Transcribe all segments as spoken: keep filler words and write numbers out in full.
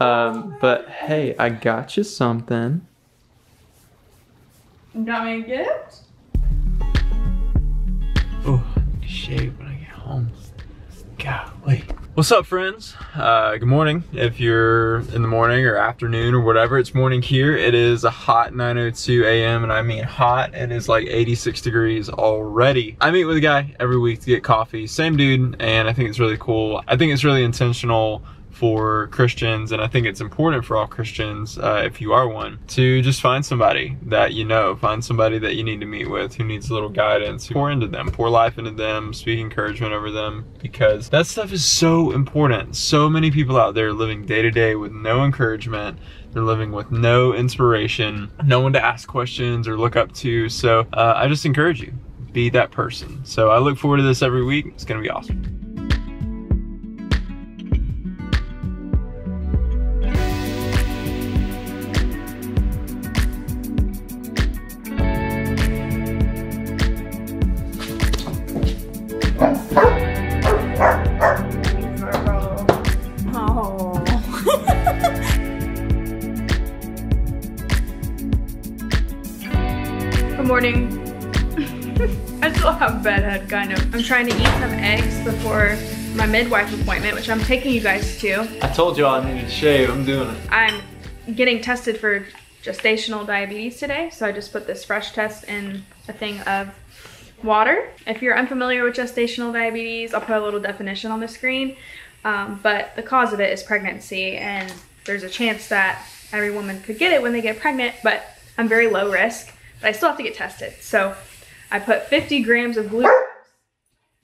Um, but hey, I got you something. You got me a gift? Oh, I need to shave when I get home. Golly. What's up, friends? Uh, good morning. If you're in the morning or afternoon or whatever, it's morning here. It is a hot nine oh two a m and I mean hot. It is like eighty-six degrees already. I meet with a guy every week to get coffee. Same dude, and I think it's really cool. I think it's really intentional for Christians, and I think it's important for all Christians, uh, if you are one, to just find somebody that you know, find somebody that you need to meet with who needs a little guidance, pour into them, pour life into them, speak encouragement over them, because that stuff is so important. So many people out there living day to day with no encouragement. They're living with no inspiration, no one to ask questions or look up to. So uh, I just encourage you, be that person. So I look forward to this every week. It's gonna be awesome. I still have bedhead, kind of. I'm trying to eat some eggs before my midwife appointment, which I'm taking you guys to. I told you all I needed to shave. I'm doing it. I'm getting tested for gestational diabetes today, so I just put this fresh test in a thing of water. If you're unfamiliar with gestational diabetes, I'll put a little definition on the screen, um, but the cause of it is pregnancy, and there's a chance that every woman could get it when they get pregnant, but I'm very low risk. But I still have to get tested. So I put fifty grams of glucose,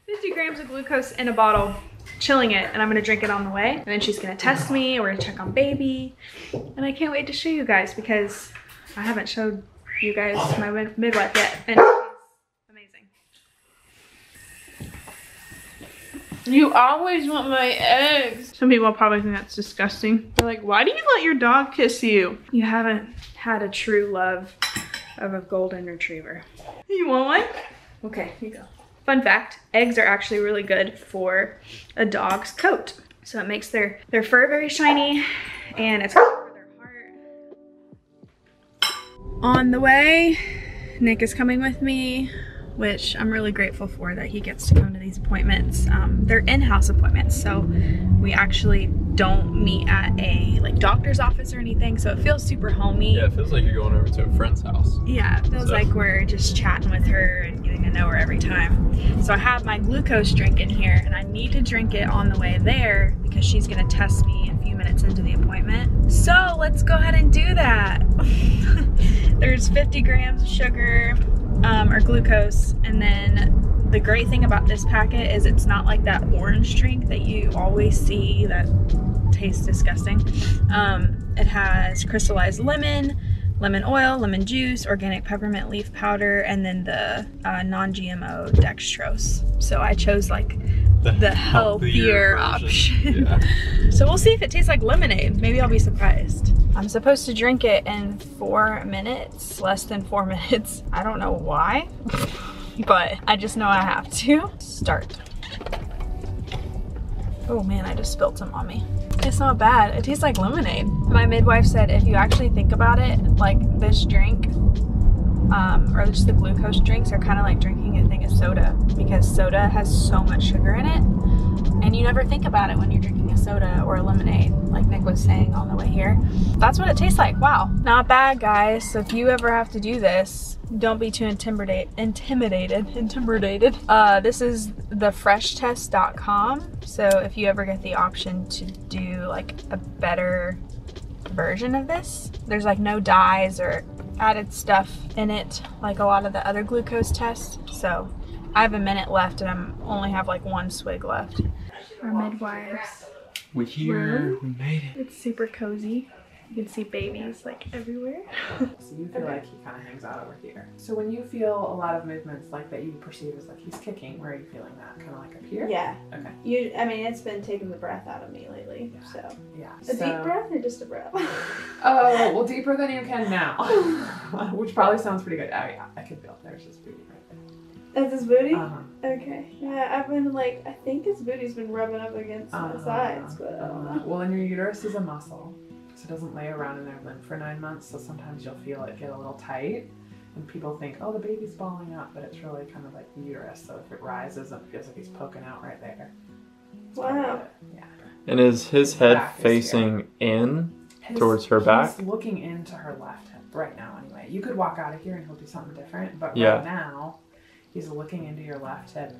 fifty grams of glucose in a bottle, chilling it, and I'm gonna drink it on the way. And then she's gonna test me, we're gonna check on baby. And I can't wait to show you guys because I haven't showed you guys my mid midwife yet. And she's amazing. You always want my eggs. Some people probably think that's disgusting. They're like, why do you let your dog kiss you? You haven't had a true love of a golden retriever. You want one? Okay, here you go. Fun fact, eggs are actually really good for a dog's coat. So it makes their, their fur very shiny, and it's good for their heart. On the way, Nick is coming with me, which I'm really grateful for that he gets to come to these appointments. Um, they're in-house appointments, so we actually don't meet at a like doctor's office or anything, so it feels super homey. Yeah, it feels like you're going over to a friend's house. Yeah, it feels so. Like we're just chatting with her and getting to know her every time. So I have my glucose drink in here, and I need to drink it on the way there because she's gonna test me a few minutes into the appointment. So let's go ahead and do that. There's fifty grams of sugar, Um, or glucose, and then the great thing about this packet is it's not like that orange drink that you always see that tastes disgusting. Um, it has crystallized lemon, lemon oil, lemon juice, organic peppermint leaf powder, and then the uh, non G M O dextrose. So I chose like the, the healthier, healthier option. Yeah. So we'll see if it tastes like lemonade. Maybe I'll be surprised. I'm supposed to drink it in four minutes, less than four minutes. I don't know why, but I just know I have to start. Oh man, I just spilled some on me. It's not bad. It tastes like lemonade. My midwife said if you actually think about it, like this drink, um, or just the glucose drinks are kind of like drinking a thing of soda, because soda has so much sugar in it, and you never think about it when you're drinking a soda or a lemonade, like Nick was saying on the way here. That's what it tastes like. Wow. Not bad, guys. So if you ever have to do this, don't be too intimidate, intimidated. Intimidated. Uh, this is the fresh test dot com. So if you ever get the option to do like a better version of this, there's like no dyes or added stuff in it like a lot of the other glucose tests. So I have a minute left, and I'm only have like one swig left. Our midwives. We're here. We made it. It's super cozy. You can see babies like everywhere. So you feel like he kind of hangs out over here. So when you feel a lot of movements like that you perceive as like he's kicking, where are you feeling that? Kind of like up here? Yeah. Okay. You, I mean, it's been taking the breath out of me lately. Yeah. So. Yeah. A so, deep breath or just a breath? Oh, well, deeper than you can now. Which probably sounds pretty good. Oh yeah, I can feel it. There's just beauty right there. That's his booty? Uh-huh. Okay. Yeah, I've been like, I think his booty's been rubbing up against uh-huh. my sides, but I don't know. Well, and your uterus is a muscle, so it doesn't lay around in their limb for nine months, so sometimes you'll feel it get a little tight, and people think, oh, the baby's balling up, but it's really kind of like the uterus, so if it rises, it feels like he's poking out right there. That's wow. Yeah. And is his, his head facing in his, towards her back? He's looking into her left hip right now anyway. You could walk out of here and he'll do something different, but yeah. right now, he's looking into your left hip.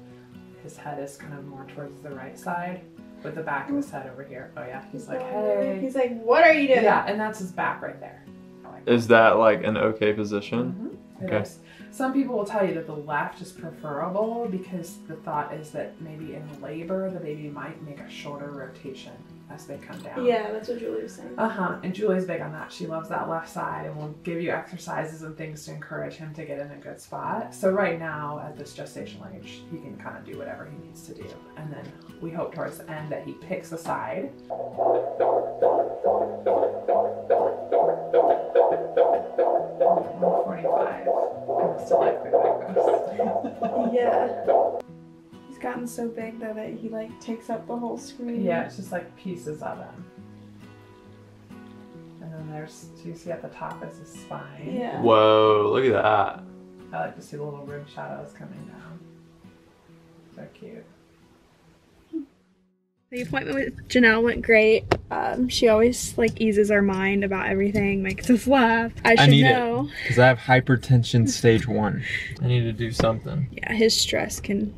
His head is kind of more towards the right side, with the back of his head over here. Oh yeah, he's, he's like, hey. He's like, what are you doing? Yeah, and that's his back right there. Like is that. that like an okay position? Mm-hmm. Okay. Some people will tell you that the left is preferable because the thought is that maybe in labor, the baby might make a shorter rotation as they come down. Yeah, that's what Julie was saying. Uh-huh, and Julie's big on that. She loves that left side and will give you exercises and things to encourage him to get in a good spot. So right now, at this gestational age, he can kind of do whatever he needs to do. And then we hope towards the end that he picks a side. one forty-five. I still like the way that goes. Yeah. He's gotten so big though that he like takes up the whole screen. Yeah, it's just like pieces of him. And then there's, do you see at the top is his spine? Yeah. Whoa, look at that. I like to see the little rim shadows coming down. So cute. The appointment with Janelle went great. Um, she always like eases our mind about everything, makes us laugh. I should I need know. Because I have hypertension stage one. I need to do something. Yeah, his stress can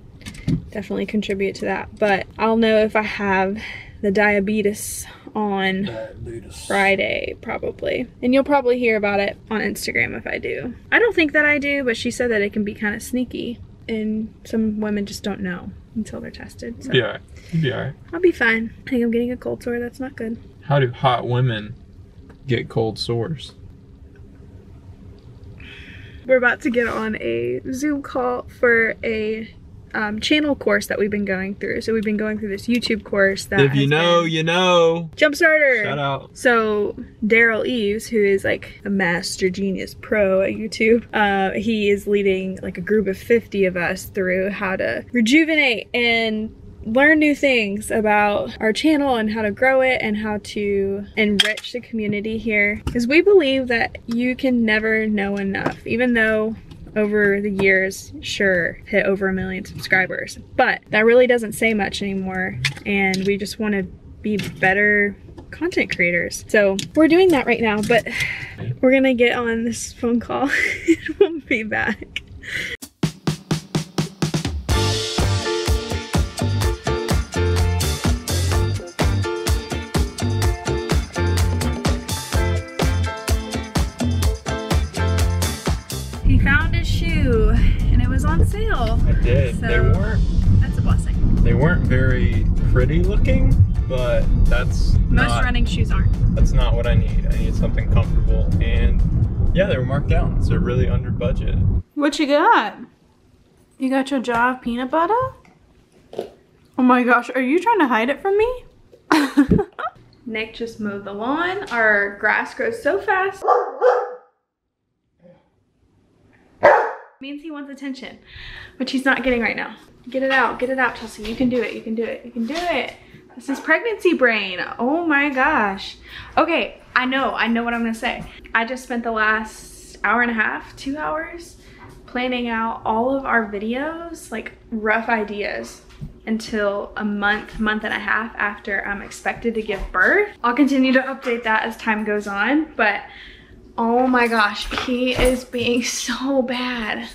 definitely contribute to that. But I'll know if I have the diabetes on diabetes. Friday, probably. And you'll probably hear about it on Instagram if I do. I don't think that I do, but she said that it can be kind of sneaky. And some women just don't know until they're tested. So. Yeah, you'll be all right. I'll be fine. I think I'm getting a cold sore. That's not good. How do hot women get cold sores? We're about to get on a Zoom call for a um, channel course that we've been going through. So we've been going through this YouTube course that If you know, you know. Jumpstarter. Shout out. So Daryl Eaves, who is like a master genius pro at YouTube, uh, he is leading like a group of fifty of us through how to rejuvenate and learn new things about our channel and how to grow it and how to enrich the community here. Because we believe that you can never know enough, even though over the years, sure, hit over a million subscribers. But that really doesn't say much anymore, and we just want to be better content creators. So we're doing that right now, but we're gonna get on this phone call and we'll be back. I did. So, they weren't. That's a blessing. They weren't very pretty looking, but that's most not, running shoes aren't. That's not what I need. I need something comfortable, and yeah, they were marked down. So really under budget. What you got? You got your jar of peanut butter? Oh my gosh, are you trying to hide it from me? Nick just mowed the lawn. Our grass grows so fast. Means he wants attention, which he's not getting right now. Get it out, get it out, Chelsea. You can do it, you can do it, you can do it. This is pregnancy brain. Oh my gosh. Okay, I know, I know what I'm gonna say. I just spent the last hour and a half, two hours, planning out all of our videos, like rough ideas, until a month, month and a half after I'm expected to give birth. I'll continue to update that as time goes on, but oh my gosh, he is being so bad.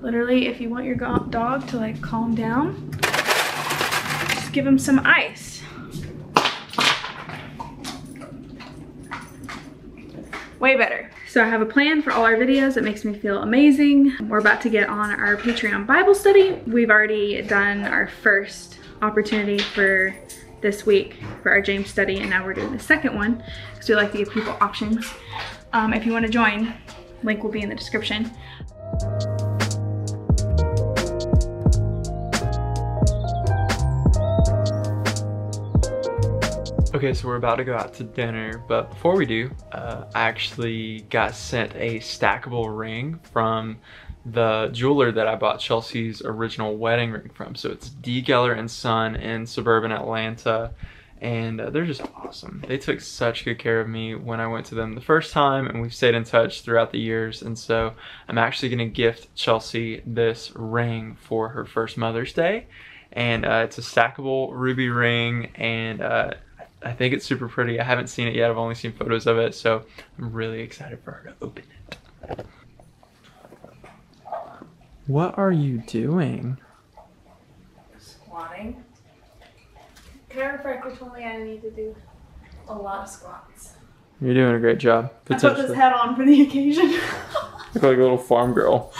Literally, if you want your dog to like calm down, just give him some ice. Way better. So I have a plan for all our videos. It makes me feel amazing. We're about to get on our Patreon Bible study. We've already done our first opportunity for this week for our James study, and now we're doing the second one because we like to give people options. Um, if you want to join, link will be in the description. Okay, so we're about to go out to dinner, but before we do, uh, I actually got sent a stackable ring from the jeweler that I bought Chelsea's original wedding ring from. So it's D. Geller and Son in suburban Atlanta, and uh, they're just awesome. They took such good care of me when I went to them the first time, and we've stayed in touch throughout the years. And so I'm actually gonna gift Chelsea this ring for her first Mother's Day, and uh, it's a stackable ruby ring, and uh, I think it's super pretty. I haven't seen it yet. I've only seen photos of it, so I'm really excited for her to open it. What are you doing? Squatting. Chiropractor told me I need to do a lot of squats. You're doing a great job. I put this hat on for the occasion. Look like a little farm girl.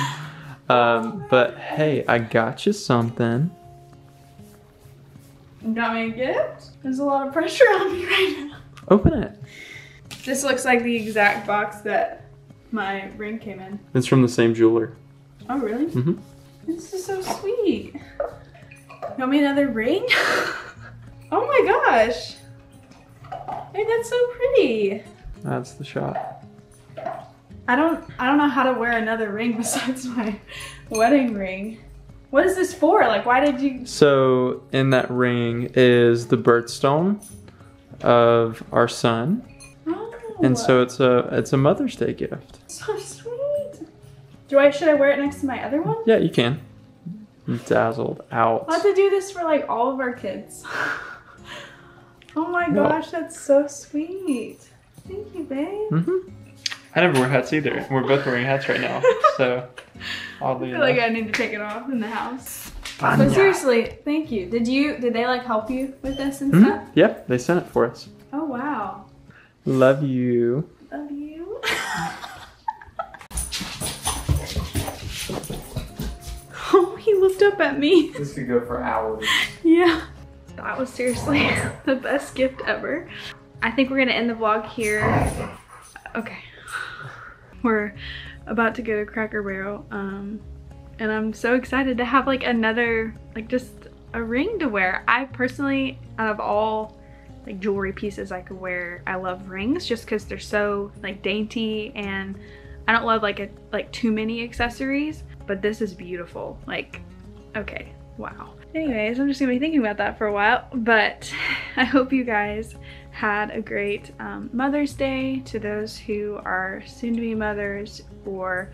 Um, but hey, I got you something. You got me a gift? There's a lot of pressure on me right now. Open it. This looks like the exact box that my ring came in. It's from the same jeweler. Oh, really? Mm-hmm. This is so sweet. You want me another ring? Oh my gosh. Hey, that's so pretty. That's the shot. I don't I don't know how to wear another ring besides my wedding ring. What is this for? Like, why did you... So in that ring is the birthstone of our son. Oh. And so it's a it's a Mother's Day gift. So sweet. Do I, should I wear it next to my other one? Yeah, you can. You dazzled out. I'll have to do this for like all of our kids. Oh my gosh, whoa. That's so sweet. Thank you, babe. Mm-hmm. I never wear hats either. We're both wearing hats right now, so oddly I feel enough. Like I need to take it off in the house. Banya. But seriously, thank you. Did you, did they like help you with this and mm-hmm. stuff? Yep, they sent it for us. Oh wow. Love you. Love you. He looked up at me. This could go for hours. Yeah. That was seriously the best gift ever. I think we're gonna end the vlog here. Okay. We're about to go to Cracker Barrel. Um, and I'm so excited to have like another, like just a ring to wear. I personally, out of all like jewelry pieces I could wear, I love rings just cause they're so like dainty, and I don't love like a, like too many accessories. But this is beautiful. Like, okay, wow. Anyways, I'm just gonna be thinking about that for a while, but I hope you guys had a great um, Mother's Day. To those who are soon to be mothers, or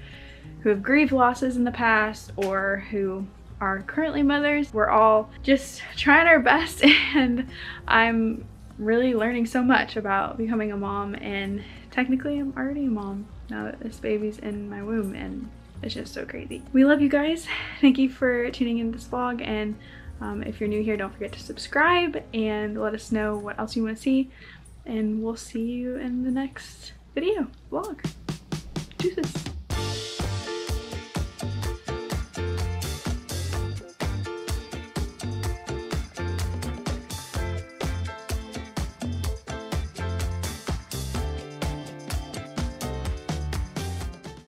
who have grieved losses in the past, or who are currently mothers, we're all just trying our best, and I'm really learning so much about becoming a mom, and technically I'm already a mom now that this baby's in my womb, and it's just so crazy. We love you guys. Thank you for tuning in to this vlog. And um, if you're new here, don't forget to subscribe and let us know what else you want to see. And we'll see you in the next video, vlog. Deuces.